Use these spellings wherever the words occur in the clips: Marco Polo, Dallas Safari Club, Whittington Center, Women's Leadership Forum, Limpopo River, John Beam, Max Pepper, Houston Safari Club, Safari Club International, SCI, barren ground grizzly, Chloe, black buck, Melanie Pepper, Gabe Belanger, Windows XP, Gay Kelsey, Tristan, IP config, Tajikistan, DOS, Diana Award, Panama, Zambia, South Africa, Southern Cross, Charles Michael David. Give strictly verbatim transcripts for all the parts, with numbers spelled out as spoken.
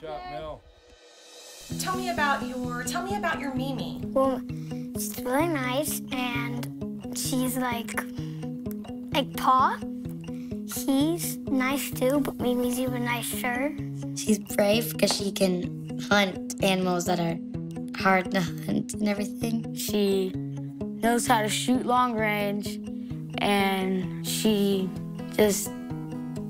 shot, Mel. Tell me about your, tell me about your Mimi. Well, she's really nice, and she's like, like Pa. He's nice too, but Mimi's even nicer. She's brave because she can hunt animals that are hard to hunt and everything. She knows how to shoot long range, and she just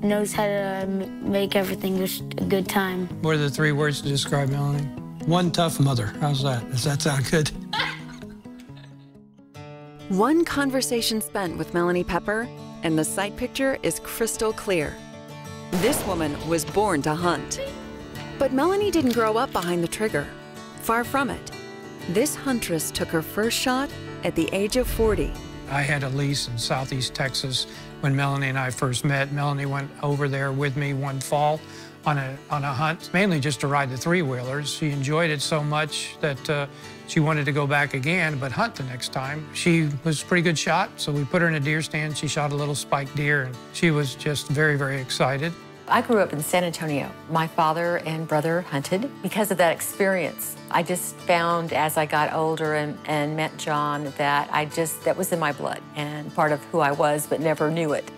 knows how to make everything a good time. What are the three words to describe Melanie? One tough mother. How's that? Does that sound good? One conversation spent with Melanie Pepper, and the sight picture is crystal clear. This woman was born to hunt. But Melanie didn't grow up behind the trigger. Far from it. This huntress took her first shot at the age of forty. I had a lease in southeast Texas when Melanie and I first met. Melanie went over there with me one fall on a, on a hunt, mainly just to ride the three-wheelers. She enjoyed it so much that uh, she wanted to go back again, but hunt the next time. She was a pretty good shot, so we put her in a deer stand. She shot a little spiked deer, and she was just very, very excited. I grew up in San Antonio. My father and brother hunted. Because of that experience, I just found as I got older and, and met John that I just, that was in my blood and part of who I was, but never knew it.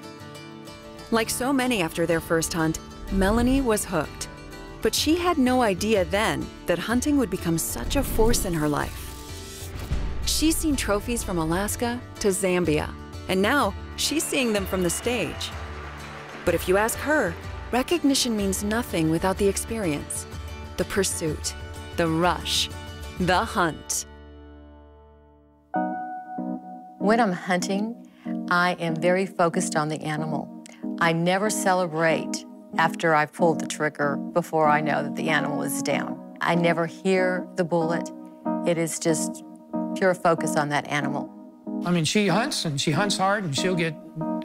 Like so many after their first hunt, Melanie was hooked. But she had no idea then that hunting would become such a force in her life. She's seen trophies from Alaska to Zambia, and now she's seeing them from the stage. But if you ask her, recognition means nothing without the experience, the pursuit, the rush, the hunt. When I'm hunting, I am very focused on the animal. I never celebrate after I've pulled the trigger before I know that the animal is down. I never hear the bullet. It is just pure focus on that animal. I mean, she hunts, and she hunts hard, and she'll get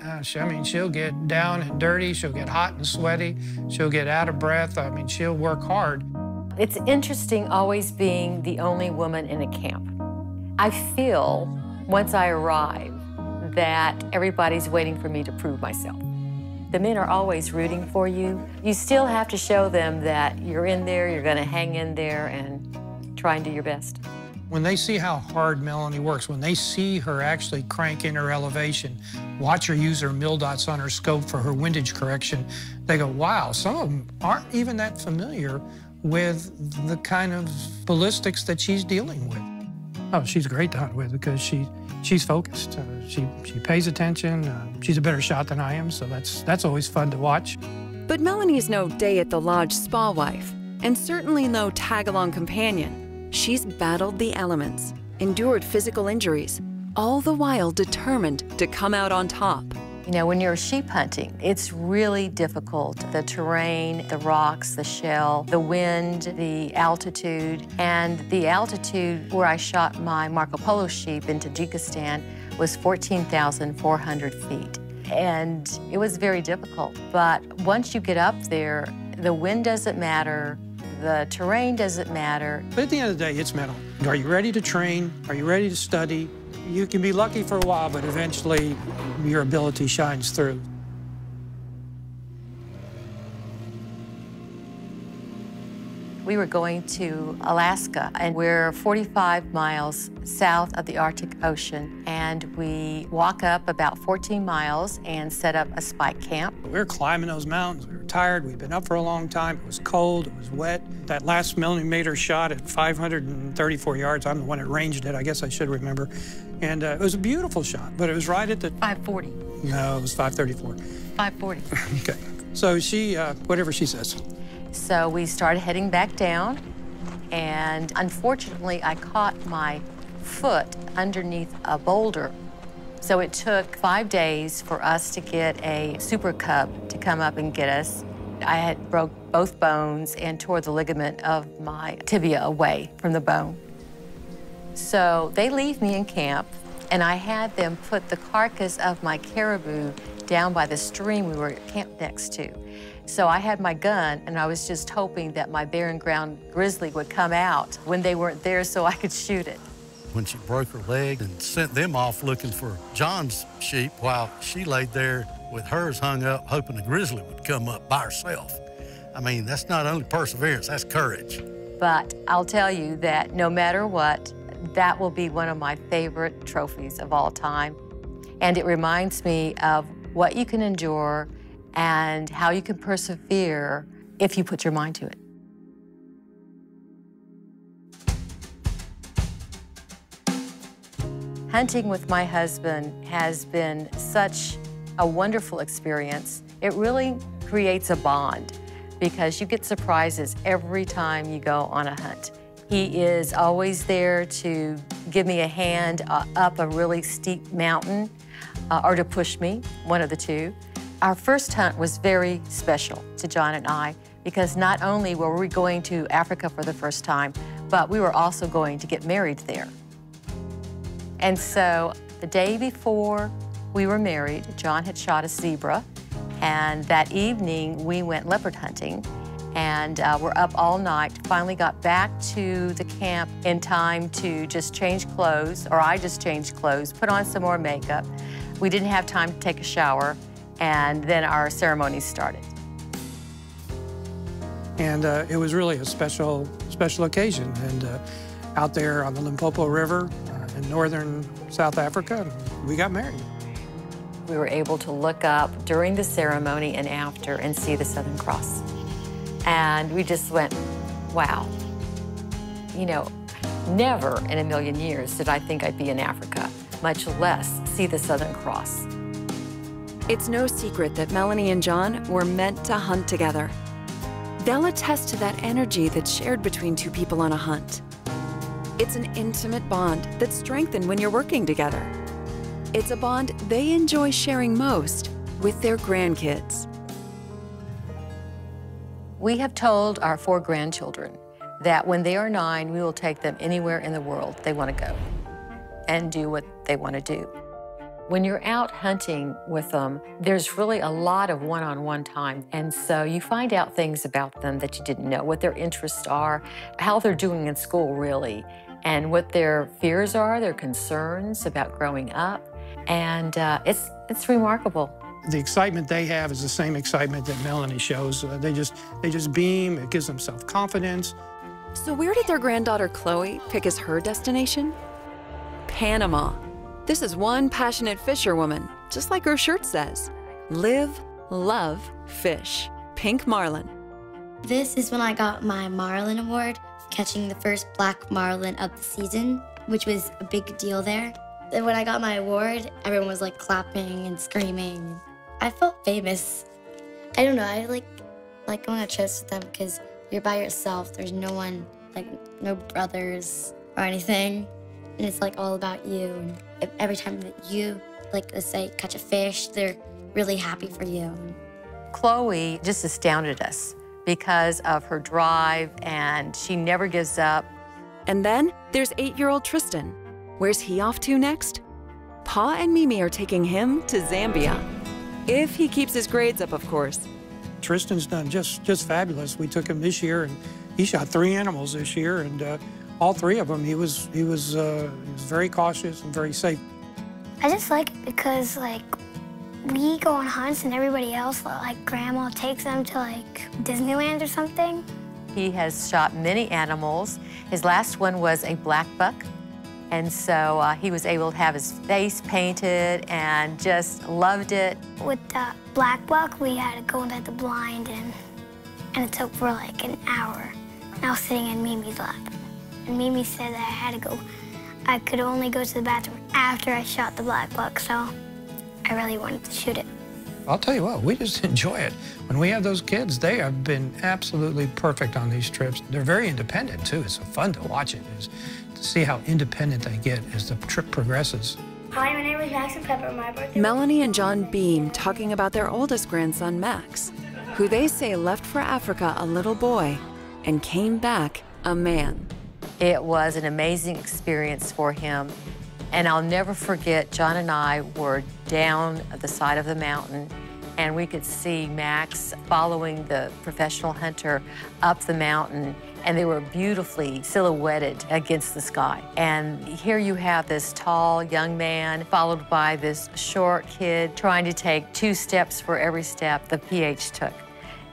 Uh, she, I mean, she'll get down and dirty, she'll get hot and sweaty, she'll get out of breath. I mean, she'll work hard. It's interesting always being the only woman in a camp. I feel, once I arrive, that everybody's waiting for me to prove myself. The men are always rooting for you. You still have to show them that you're in there, you're going to hang in there, and try and do your best. When they see how hard Melanie works, when they see her actually crank in her elevation, watch her use her mil dots on her scope for her windage correction, they go, wow, some of them aren't even that familiar with the kind of ballistics that she's dealing with. Oh, she's great to hunt with because she, she's focused. Uh, she, she pays attention. Uh, she's a better shot than I am, so that's, that's always fun to watch. But Melanie's no day at the lodge spa wife, and certainly no tag-along companion. She's battled the elements, endured physical injuries, all the while determined to come out on top. You know, when you're sheep hunting, it's really difficult. The terrain, the rocks, the shell, the wind, the altitude, and the altitude where I shot my Marco Polo sheep in Tajikistan was fourteen thousand four hundred feet. And it was very difficult. But once you get up there, the wind doesn't matter. The terrain doesn't matter. But at the end of the day, it's mental. Are you ready to train? Are you ready to study? You can be lucky for a while, but eventually your ability shines through. We were going to Alaska, and we're forty-five miles south of the Arctic Ocean, and we walk up about fourteen miles and set up a spike camp. We were climbing those mountains. We were tired. We'd been up for a long time. It was cold. It was wet. That last millimeter shot at five hundred thirty-four yards. I'm the one that ranged it. I guess I should remember. And uh, it was a beautiful shot, but it was right at the... five forty. No, it was five thirty-four. five forty. Okay. So she, uh, whatever she says. So we started heading back down, and unfortunately, I caught my foot underneath a boulder. So it took five days for us to get a super cub to come up and get us. I had broke both bones and tore the ligament of my tibia away from the bone. So they leave me in camp, and I had them put the carcass of my caribou down by the stream we were camped next to. So I had my gun, and I was just hoping that my barren ground grizzly would come out when they weren't there so I could shoot it. When she broke her leg and sent them off looking for John's sheep while she laid there with hers hung up, hoping the grizzly would come up by herself. I mean, that's not only perseverance, that's courage. But I'll tell you that no matter what, that will be one of my favorite trophies of all time. And it reminds me of what you can endure and how you can persevere if you put your mind to it. Hunting with my husband has been such a wonderful experience. It really creates a bond because you get surprises every time you go on a hunt. He is always there to give me a hand uh, up a really steep mountain uh, or to push me, one of the two. Our first hunt was very special to John and I because not only were we going to Africa for the first time, but we were also going to get married there. And so the day before we were married, John had shot a zebra, and that evening we went leopard hunting and uh, were up all night, finally got back to the camp in time to just change clothes, or I just changed clothes, put on some more makeup. We didn't have time to take a shower, and then our ceremony started. And uh, it was really a special, special occasion, and uh, out there on the Limpopo River uh, in northern South Africa, we got married. We were able to look up during the ceremony and after and see the Southern Cross. And we just went, wow. You know, never in a million years did I think I'd be in Africa, much less see the Southern Cross. It's no secret that Melanie and John were meant to hunt together. They'll attest to that energy that's shared between two people on a hunt. It's an intimate bond that's strengthened when you're working together. It's a bond they enjoy sharing most with their grandkids. We have told our four grandchildren that when they are nine, we will take them anywhere in the world they want to go and do what they want to do. When you're out hunting with them, there's really a lot of one-on-one time, and so you find out things about them that you didn't know, what their interests are, how they're doing in school, really, and what their fears are, their concerns about growing up, and uh, it's, it's remarkable. The excitement they have is the same excitement that Melanie shows. Uh, they just they just beam. It gives them self-confidence. So where did their granddaughter Chloe pick as her destination? Panama. This is one passionate fisherwoman, just like her shirt says. Live, love, fish. Pink marlin. This is when I got my Marlin Award, catching the first black marlin of the season, which was a big deal there. Then when I got my award, everyone was like clapping and screaming. I felt famous. I don't know, I like like going on trips with them because you're by yourself. There's no one, like no brothers or anything. And it's like all about you. And if, every time that you, like let's say, catch a fish, they're really happy for you. Chloe just astounded us because of her drive, and she never gives up. And then there's eight-year-old Tristan. Where's he off to next? Pa and Mimi are taking him to Zambia. If he keeps his grades up, of course. Tristan's done just, just fabulous. We took him this year, and he shot three animals this year, and uh, all three of them, he was, he, was, uh, he was very cautious and very safe. I just like it because, like, we go on hunts and everybody else, like, Grandma takes them to, like, Disneyland or something. He has shot many animals. His last one was a black buck. And so uh, he was able to have his face painted and just loved it. With the black buck, we had to go into the blind, and, and it took for like an hour. And I was sitting in Mimi's lap. And Mimi said that I had to go, I could only go to the bathroom after I shot the black buck, so I really wanted to shoot it. I'll tell you what, we just enjoy it. When we have those kids, they have been absolutely perfect on these trips. They're very independent, too. It's fun to watch it, is to see how independent they get as the trip progresses. Hi, my name is Max Pepper. My birthday. Melanie and John Beam talking about their oldest grandson, Max, who they say left for Africa a little boy and came back a man. It was an amazing experience for him. And I'll never forget, John and I were down the side of the mountain, and we could see Max following the professional hunter up the mountain, and they were beautifully silhouetted against the sky. And here you have this tall young man followed by this short kid trying to take two steps for every step the P H took.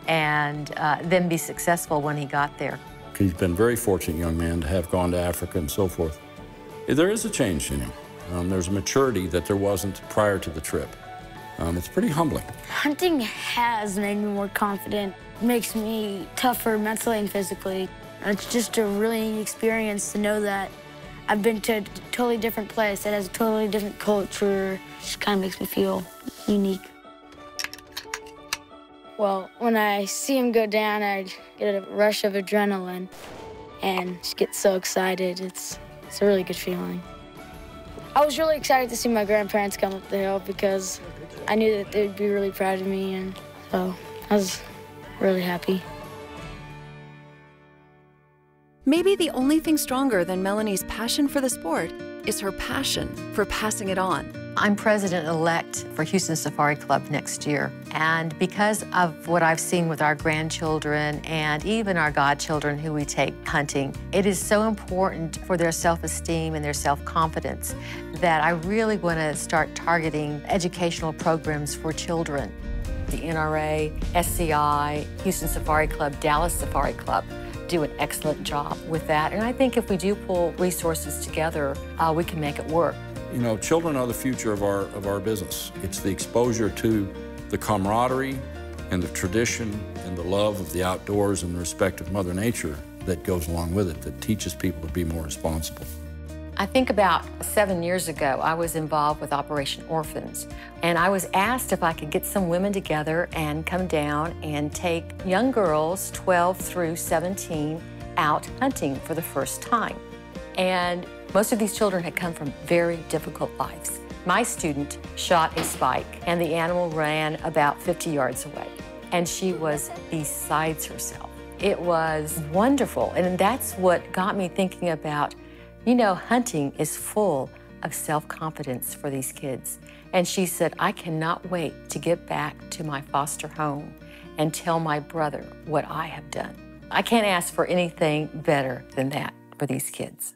and uh, then be successful when he got there. He's been very fortunate, young man, to have gone to Africa and so forth. There is a change in him. Um, there's a maturity that there wasn't prior to the trip. Um, it's pretty humbling. Hunting has made me more confident. It makes me tougher mentally and physically. It's just a really neat experience to know that I've been to a totally different place that has a totally different culture. It just kind of makes me feel unique. Well, when I see him go down, I get a rush of adrenaline and just get so excited. It's, it's a really good feeling. I was really excited to see my grandparents come up the hill because I knew that they'd be really proud of me, and so I was really happy. Maybe the only thing stronger than Melanie's passion for the sport is her passion for passing it on. I'm president-elect for Houston Safari Club next year, and because of what I've seen with our grandchildren and even our godchildren who we take hunting, it is so important for their self-esteem and their self-confidence that I really want to start targeting educational programs for children. The N R A, S C I, Houston Safari Club, Dallas Safari Club do an excellent job with that, and I think if we do pull resources together, uh, we can make it work. You know, children are the future of our, of our business. It's the exposure to the camaraderie and the tradition and the love of the outdoors and the respect of Mother Nature that goes along with it, that teaches people to be more responsible. I think about seven years ago, I was involved with Operation Orphans, and I was asked if I could get some women together and come down and take young girls, twelve through seventeen, out hunting for the first time. And most of these children had come from very difficult lives. My student shot a spike, and the animal ran about fifty yards away, and she was beside herself. It was wonderful, and that's what got me thinking about, you know, hunting is full of self-confidence for these kids. And she said, I cannot wait to get back to my foster home and tell my brother what I have done. I can't ask for anything better than that for these kids.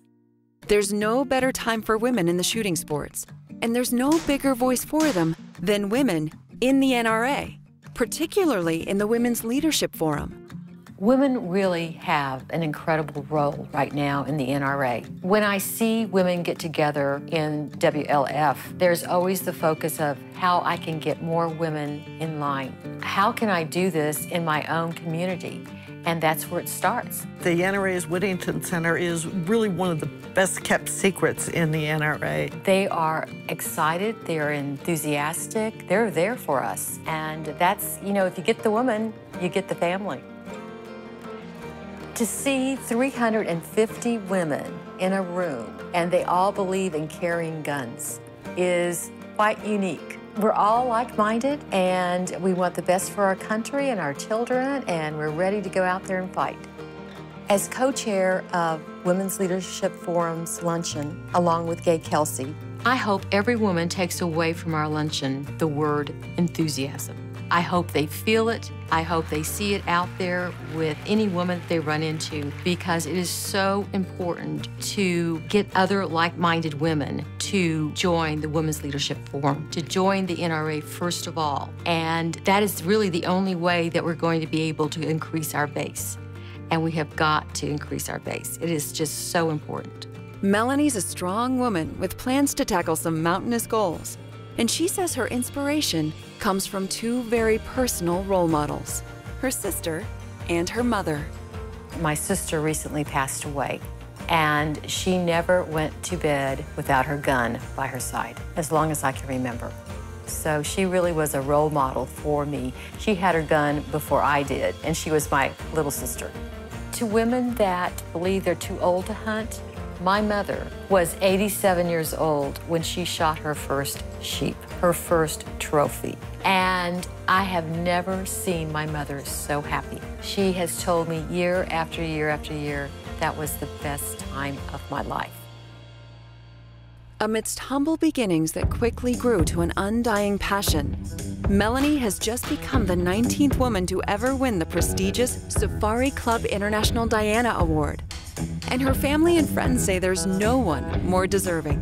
There's no better time for women in the shooting sports, and there's no bigger voice for them than women in the N R A, particularly in the Women's Leadership Forum. Women really have an incredible role right now in the N R A. When I see women get together in W L F, there's always the focus of how I can get more women in line. How can I do this in my own community? And that's where it starts. The N R A's Whittington Center is really one of the best kept secrets in the N R A. They are excited, they are enthusiastic, they're there for us. And that's, you know, if you get the woman, you get the family. To see three hundred fifty women in a room, and they all believe in carrying guns, is quite unique. We're all like-minded, and we want the best for our country and our children, and we're ready to go out there and fight. As co-chair of Women's Leadership Forum's luncheon, along with Gay Kelsey, I hope every woman takes away from our luncheon the word enthusiasm. I hope they feel it. I hope they see it out there with any woman they run into, because it is so important to get other like-minded women to join the Women's Leadership Forum, to join the N R A first of all. And that is really the only way that we're going to be able to increase our base. And we have got to increase our base. It is just so important. Melanie's a strong woman with plans to tackle some mountainous goals. And she says her inspiration comes from two very personal role models, her sister and her mother. My sister recently passed away, and she never went to bed without her gun by her side, as long as I can remember. So she really was a role model for me. She had her gun before I did, and she was my little sister. To women that believe they're too old to hunt, my mother was eighty-seven years old when she shot her first sheep, her first trophy. And I have never seen my mother so happy. She has told me year after year after year, that was the best time of my life. Amidst humble beginnings that quickly grew to an undying passion, Melanie has just become the nineteenth woman to ever win the prestigious Safari Club International Diana Award. And her family and friends say there's no one more deserving.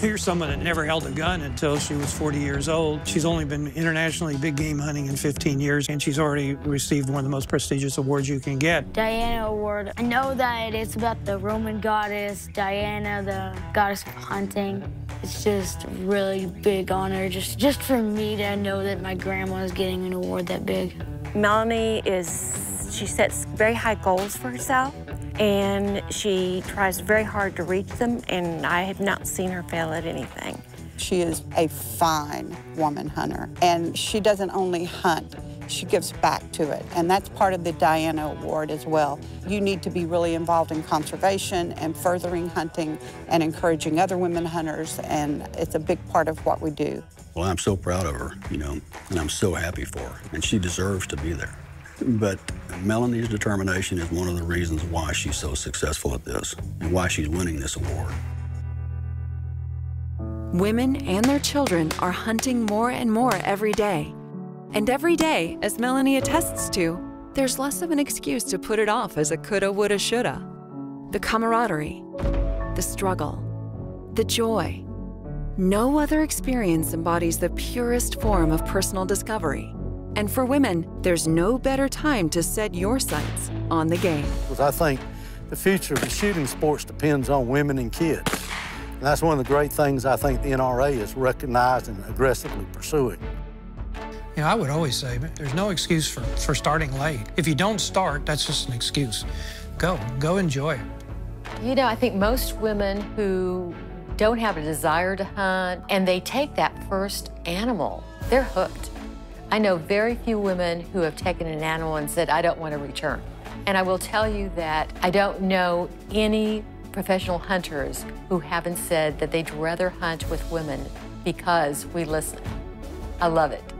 Here's someone that never held a gun until she was forty years old. She's only been internationally big game hunting in fifteen years, and she's already received one of the most prestigious awards you can get. Diana Award. I know that it's about the Roman goddess, Diana, the goddess of hunting. It's just a really big honor, just, just for me to know that my grandma is getting an award that big. Melanie is, she sets very high goals for herself, and she tries very hard to reach them, and I have not seen her fail at anything. She is a fine woman hunter, and she doesn't only hunt, she gives back to it, and that's part of the Diana Award as well. You need to be really involved in conservation and furthering hunting and encouraging other women hunters, and it's a big part of what we do. Well, I'm so proud of her, you know, and I'm so happy for her, and she deserves to be there. But Melanie's determination is one of the reasons why she's so successful at this and why she's winning this award. Women and their children are hunting more and more every day. And every day, as Melanie attests to, there's less of an excuse to put it off as a coulda, woulda, shoulda. The camaraderie, the struggle, the joy. No other experience embodies the purest form of personal discovery. And for women, there's no better time to set your sights on the game. I think the future of the shooting sports depends on women and kids. And that's one of the great things I think the N R A is recognized and aggressively pursuing. You know, I would always say, there's no excuse for, for starting late. If you don't start, that's just an excuse. Go, go enjoy it. You know, I think most women who don't have a desire to hunt and they take that first animal, they're hooked. I know very few women who have taken an animal and said, I don't want to return. And I will tell you that I don't know any professional hunters who haven't said that they'd rather hunt with women because we listen. I love it.